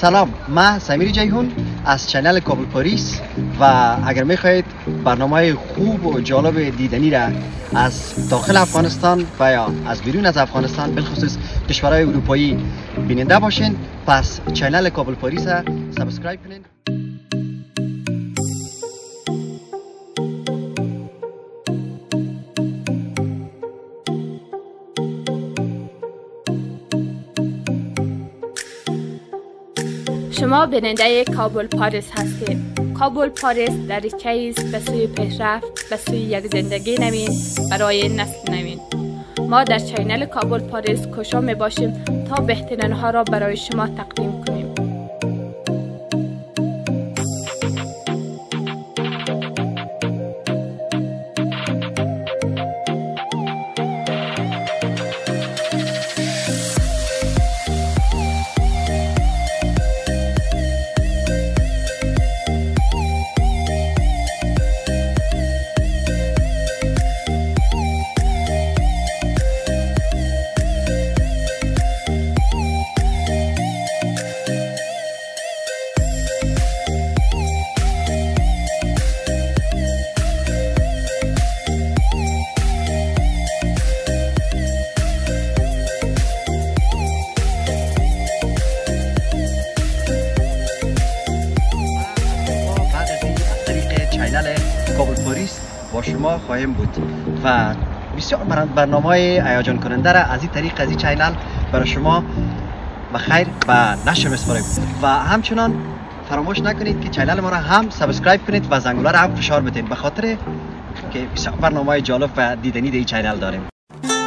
سلام، من سمیر جیهون از چنل کابل پاریس و اگر میخواهید برنامه خوب و جالب دیدنی را از داخل افغانستان و یا از بیرون از افغانستان بالخصوص کشورهای اروپایی بیننده باشین پس چنل کابل پاریس را سابسکرایب کنین. شما بیننده کابل پاریس هستید. کابل پاریس دریچه‌ای است به سوی پیشرفت، به سوی یک زندگی نوین برای نسل نوین. ما در چینل کابل پاریس کوشا می باشیم تا بهترین ها را برای شما تقدیم کنیم. کابل پاریس با شما خواهیم بود و بسیار برنامه هیجان کننده را از این طریق از این چینل برای شما بخیر و نشر می‌سپاریم و همچنان فراموش نکنید که چینل ما را هم سابسکرایب کنید و زنگوله را هم فشار بدید به خاطر که بسیار برنامه جالب و دیدنی در این چینل داریم.